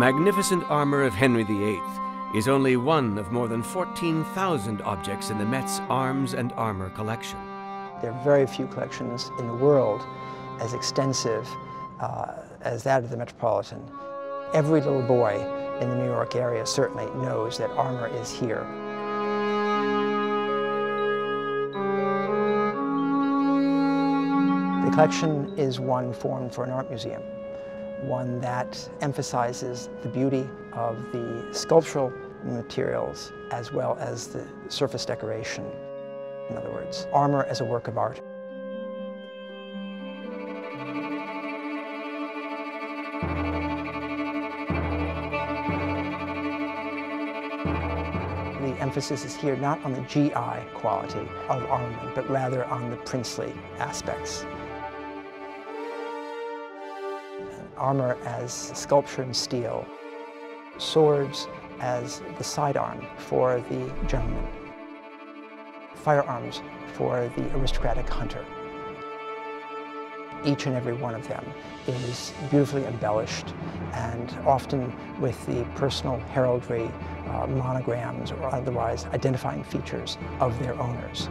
magnificent armor of Henry VIII is only one of more than 14,000 objects in the MET's arms and armor collection. There are very few collections in the world as extensive as that of the Metropolitan. Every little boy in the New York area certainly knows that armor is here. The collection is one formed for an art museum, one that emphasizes the beauty of the sculptural materials as well as the surface decoration. In other words, armor as a work of art. The emphasis is here not on the GI quality of armament, but rather on the princely aspects. Armor as sculpture and steel, swords as the sidearm for the gentleman, firearms for the aristocratic hunter. Each and every one of them is beautifully embellished, and often with the personal heraldry, monograms, or otherwise identifying features of their owners.